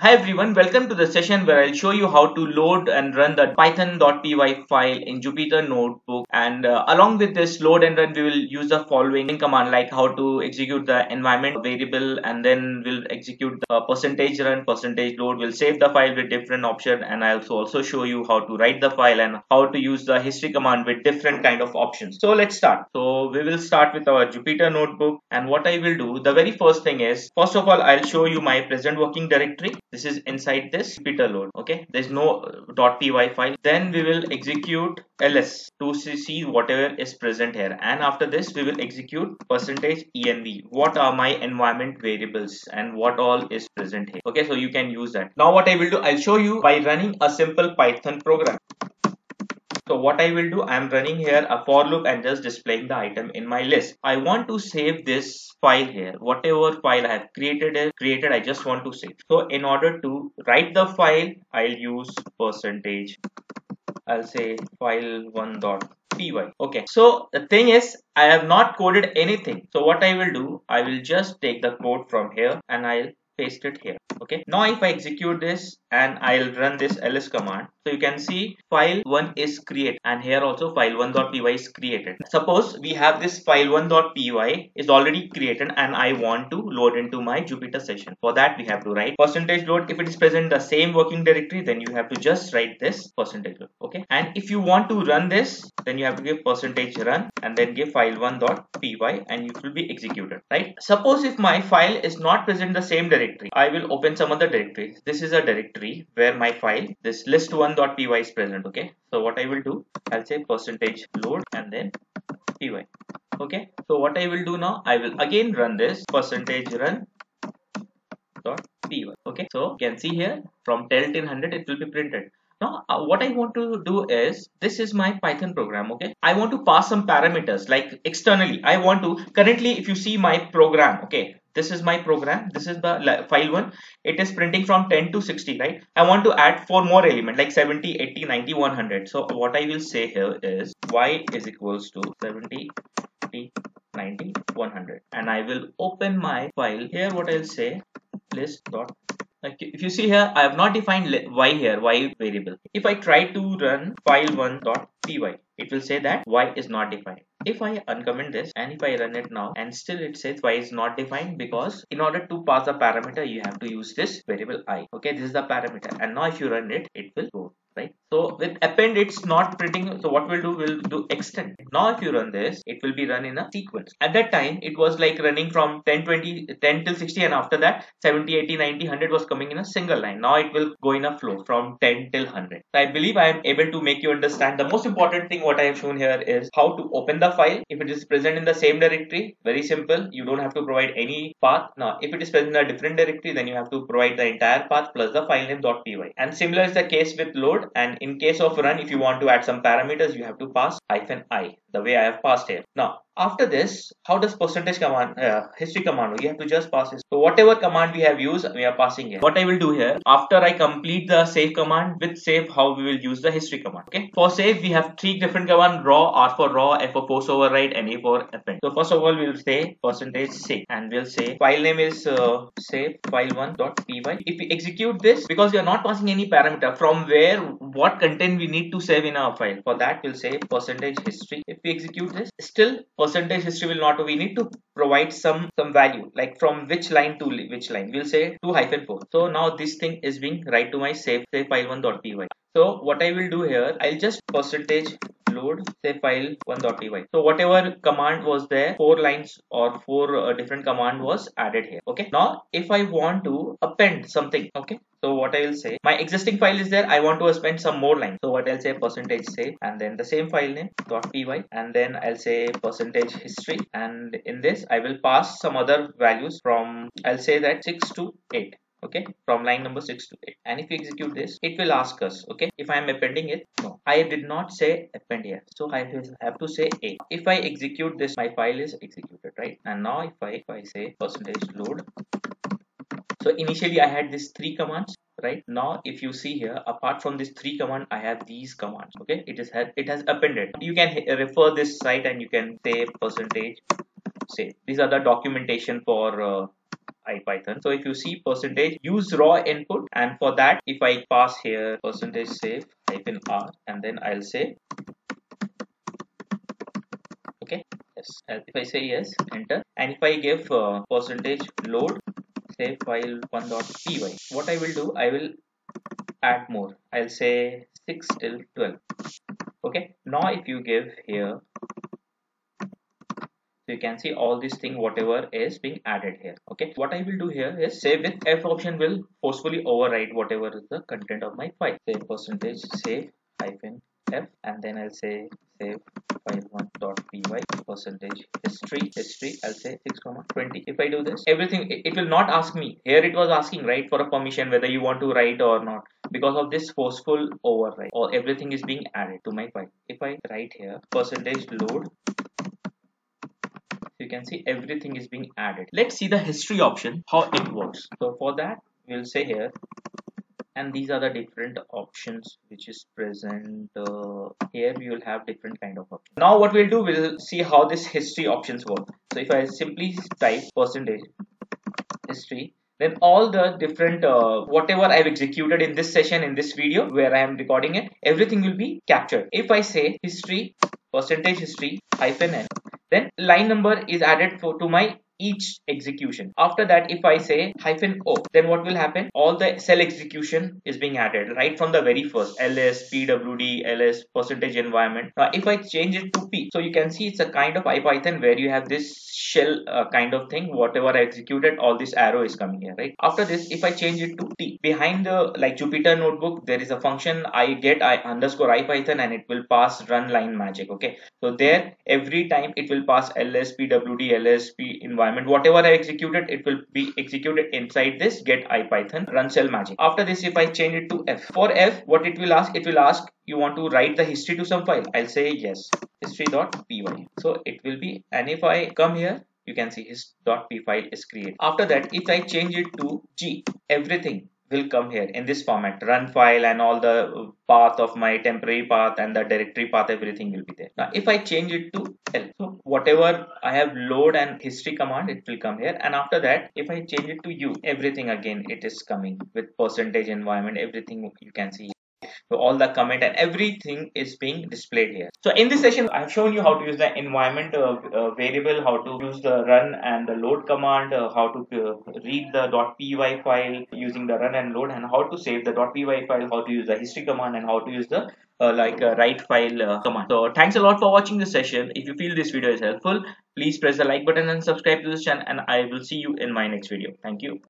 Hi everyone, welcome to the session where I'll show you how to load and run the python.py file in Jupyter Notebook, and along with this load and run we will use the following command, like how to execute the environment variable, and then we'll execute the %run, %load. We'll save the file with different option, and I'll also show you how to write the file and how to use the history command with different kind of options. So let's start. So we will start with our Jupyter Notebook, and what I will do, the very first thing is, first of all I'll show you my present working directory. This is inside this Jupyter load. Okay, there's no .py file. Then we will execute ls to see whatever is present here, and after this we will execute %env, what are my environment variables and what all is present here. Okay, so you can use that. Now what I will do, I'll show you by running a simple Python program. So what I will do, I am running here a for loop and just displaying the item in my list. I want to save this file here. Whatever file I have created, I just want to save. So in order to write the file, I'll use %. I'll say file1.py. Okay. So the thing is, I have not coded anything. So what I will do, I will just take the code from here and I'll paste it here. Okay, now if I execute this and I'll run this ls command, so you can see file1 is created, and here also file1.py is created. Suppose we have this file1.py is already created and I want to load into my Jupyter session. For that we have to write %load. If it is present in the same working directory, then you have to just write this %load. Okay, and if you want to run this, then you have to give %run and then give file1.py, and it will be executed, right? Suppose if my file is not present in the same directory, I will open some other directory. This is a directory where my file, this list1.py is present. Okay, so what I will do, I'll say %load and then py. Okay, so what I will do now, I will again run this %run.py. Okay, so you can see here from 10 till 100 it will be printed. Now what I want to do is, this is my Python program. Okay, I want to pass some parameters, like externally I want to, currently if you see my program, okay, this is my program, this is the file1, it is printing from 10 to 60, right? I want to add 4 more elements like 70, 80, 90, 100. So what I will say here is y is equals to 70, 80, 90, 100, and I will open my file here. What I'll say, list. Okay, if you see here, I have not defined y here, y variable. If I try to run file1.py, it will say that y is not defined. If I uncomment this and if I run it now, and still it says y is not defined, because in order to pass a parameter, you have to use this variable I. Okay, this is the parameter, and now if you run it, it will go. Right. So with append it's not printing. So what we'll do extend. Now if you run this, it will be run in a sequence. At that time it was like running from 10 till 60, and after that 70, 80, 90, 100 was coming in a single line. Now it will go in a flow from 10 till 100. So I believe I am able to make you understand. The most important thing what I have shown here is how to open the file. If it is present in the same directory, very simple. You don't have to provide any path. Now if it is present in a different directory, then you have to provide the entire path plus the file name.py. And similar is the case with load. And in case of run, if you want to add some parameters, you have to pass -i, the way I have passed here. Now, after this, how does % command, history command? You have to just pass this. So whatever command we have used, we are passing here. What I will do here, after I complete the save command, with save, how we will use the history command. Okay. For save, we have three different commands: raw, R for raw, F for force override, and A for append. So first of all, we will say %save, and we'll say file name is save file1.py. If we execute this, because we are not passing any parameter, from where what content we need to save in our file. For that, we'll say %history. If we execute this, still %history will not, we need to provide some value, like from which line to which line. We'll say 2-4. So now this thing is being write to my save file1.py. So what I will do here, I'll just %load say file1.py. So whatever command was there, 4 lines or 4 different command was added here. Okay, now if I want to append something, okay, so what I will say, my existing file is there, I want to append some more lines. So what I'll say, %save and then the same file name .py, and then I'll say %history, and in this I will pass some other values from, I'll say that 6 to 8. Okay, from line number 6 to 8, and if you execute this, it will ask us, okay, if I am appending it. No, I did not say append here, so I have to say A. If I execute this, my file is executed, right? And now if I say %load, so initially I had these 3 commands. Right now, if you see here, apart from this 3 command, I have these commands. Okay, it has appended. You can refer this site and you can say %save. These are the documentation for IPython. So if you see percentage use raw input, and for that if I pass here percentage save -r and then I'll say okay, yes. If I say yes, enter, and if I give percentage load save file 1.py, what I will do, I will add more. I'll say 6 till 12. Okay, now if you give here, so you can see all this thing whatever is being added here. Okay, what I will do here is save with F option will forcefully override whatever is the content of my file. Say percentage save -f and then I'll say save file1.py percentage history I'll say 6, 20. If I do this, everything it will not ask me. Here it was asking, right, for a permission whether you want to write or not. Because of this forceful override, or everything is being added to my file. If I write here percentage load, you can see everything is being added. Let's see the history option, how it works. So for that we'll say here, and these are the different options which is present here. We will have different kind of options. Now what we'll do, we'll see how this history options work. So if I simply type percentage history, then all the different whatever I've executed in this session, in this video where I am recording it, everything will be captured. If I say history percentage history -n, then line number is added to my each execution. After that, if I say -o, then what will happen, all the cell execution is being added right from the very first, ls pwd ls percentage environment. Now if I change it to p, so you can see it's a kind of IPython where you have this shell kind of thing. Whatever I executed, all this arrow is coming here, right? After this, if I change it to t, behind the like Jupyter Notebook there is a function I get _IPython and it will pass run line magic. Okay, so there every time it will pass ls pwd ls p environment. Whatever I executed, it will be executed inside this get IPython run shell magic. After this, if I change it to f, for f what it will ask, you want to write the history to some file. I'll say yes, history.py. So it will be, and if I come here, you can see hist.p file is created. After that, if I change it to g, everything will come here in this format, run file and all the path of my temporary path and the directory path, everything will be there. Now if I change it to L, so whatever I have load and history command, it will come here. And after that, if I change it to U, everything again it is coming with percentage environment, everything you can see. So all the comment and everything is being displayed here. So in this session, I have shown you how to use the environment variable, how to use the run and the load command, how to read the .py file using the run and load, and how to save the .py file, how to use the history command, and how to use the write file command. So thanks a lot for watching this session. If you feel this video is helpful, please press the like button and subscribe to this channel, and I will see you in my next video. Thank you.